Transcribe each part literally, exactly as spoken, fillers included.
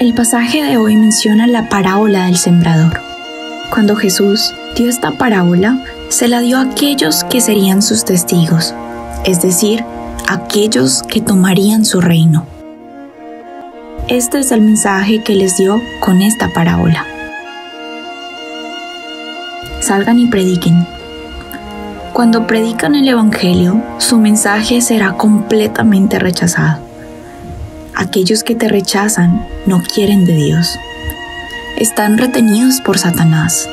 El pasaje de hoy menciona la parábola del sembrador. Cuando Jesús dio esta parábola, se la dio a aquellos que serían sus testigos, es decir, aquellos que tomarían su reino. Este es el mensaje que les dio con esta parábola. Salgan y prediquen. Cuando predican el Evangelio, su mensaje será completamente rechazado. Aquellos que te rechazan no quieren de Dios. Están retenidos por Satanás.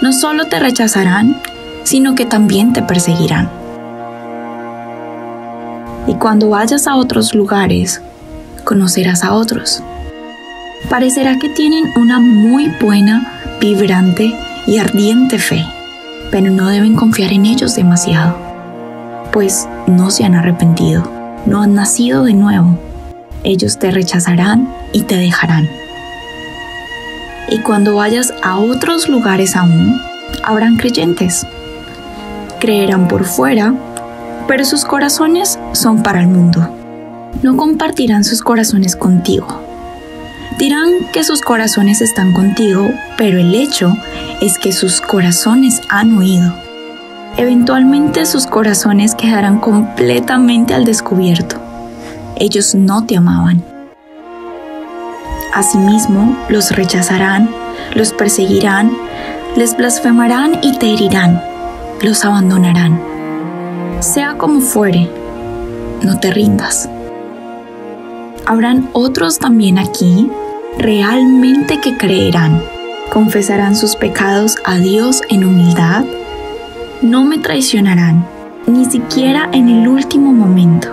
No solo te rechazarán, sino que también te perseguirán. Y cuando vayas a otros lugares, conocerás a otros. Parecerá que tienen una muy buena, vibrante y ardiente fe, pero no deben confiar en ellos demasiado, pues no se han arrepentido, no han nacido de nuevo. Ellos te rechazarán y te dejarán. Y cuando vayas a otros lugares aún, habrán creyentes. Creerán por fuera, pero sus corazones son para el mundo. No compartirán sus corazones contigo. Dirán que sus corazones están contigo, pero el hecho es que sus corazones han huido. Eventualmente sus corazones quedarán completamente al descubierto. Ellos no te amaban. Asimismo, los rechazarán, los perseguirán, les blasfemarán y te herirán, los abandonarán. Sea como fuere, no te rindas. Habrán otros también aquí realmente que creerán, confesarán sus pecados a Dios en humildad, no me traicionarán, ni siquiera en el último momento,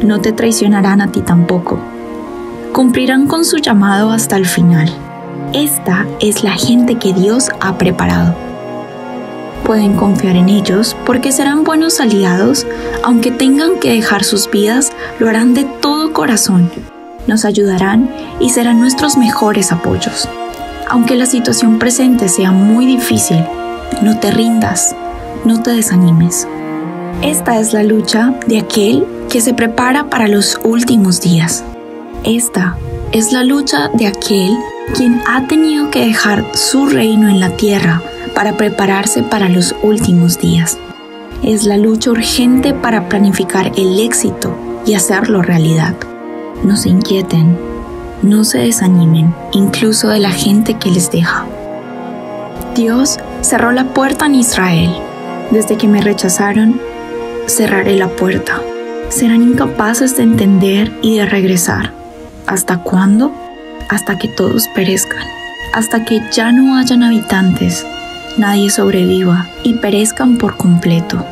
no te traicionarán a ti tampoco. Cumplirán con su llamado hasta el final. Esta es la gente que Dios ha preparado. Pueden confiar en ellos porque serán buenos aliados, aunque tengan que dejar sus vidas, lo harán de todo corazón. Nos ayudarán y serán nuestros mejores apoyos. Aunque la situación presente sea muy difícil, no te rindas, no te desanimes. Esta es la lucha de aquel que se prepara para los últimos días. Esta es la lucha de aquel quien ha tenido que dejar su reino en la tierra para prepararse para los últimos días. Es la lucha urgente para planificar el éxito y hacerlo realidad. No se inquieten, no se desanimen, incluso de la gente que les deja. Dios cerró la puerta en Israel. Desde que me rechazaron, cerraré la puerta. Serán incapaces de entender y de regresar. ¿Hasta cuándo? Hasta que todos perezcan, hasta que ya no hayan habitantes, nadie sobreviva y perezcan por completo.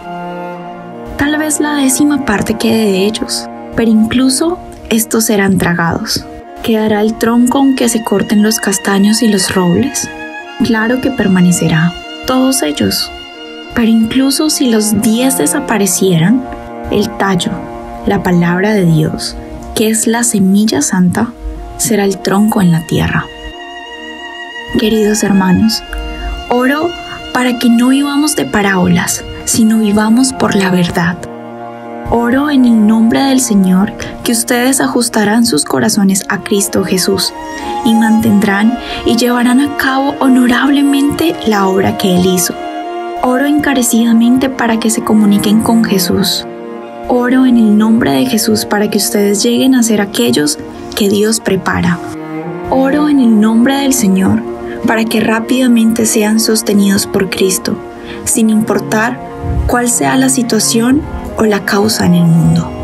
Tal vez la décima parte quede de ellos, pero incluso estos serán tragados. ¿Quedará el tronco aunque se corten los castaños y los robles? Claro que permanecerá, todos ellos. Pero incluso si los diez desaparecieran, el tallo, la palabra de Dios, que es la semilla santa, será el tronco en la tierra. Queridos hermanos, oro para que no vivamos de parábolas, sino vivamos por la verdad. Oro en el nombre del Señor que ustedes ajustarán sus corazones a Cristo Jesús y mantendrán y llevarán a cabo honorablemente la obra que Él hizo. Oro encarecidamente para que se comuniquen con Jesús. Oro en el nombre de Jesús para que ustedes lleguen a ser aquellos que Dios prepara. Oro en el nombre del Señor para que rápidamente sean sostenidos por Cristo, sin importar cuál sea la situación o la causa en el mundo.